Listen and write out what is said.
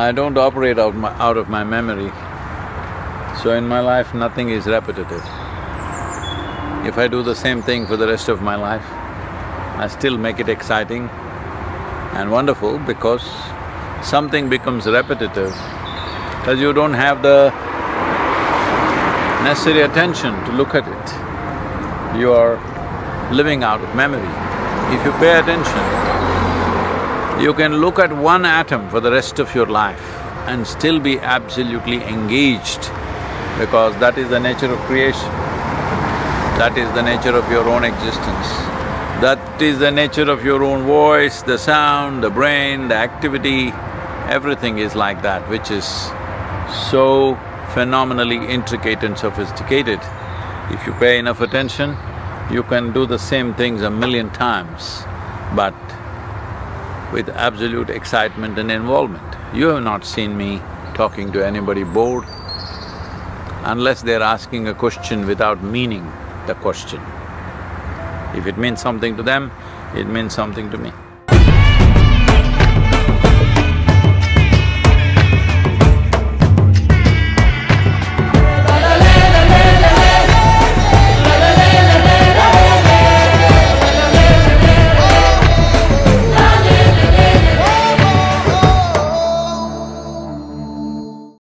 I don't operate out of my memory. So in my life, nothing is repetitive. If I do the same thing for the rest of my life, I still make it exciting and wonderful, because something becomes repetitive because you don't have the necessary attention to look at it. You are living out of memory. If you pay attention, you can look at one atom for the rest of your life and still be absolutely engaged, because that is the nature of creation, that is the nature of your own existence. That is the nature of your own voice, the sound, the brain, the activity, everything is like that, which is so phenomenally intricate and sophisticated. If you pay enough attention, you can do the same things 1,000,000 times, but with absolute excitement and involvement. You have not seen me talking to anybody bored, unless they're asking a question without meaning the question. If it means something to them, it means something to me.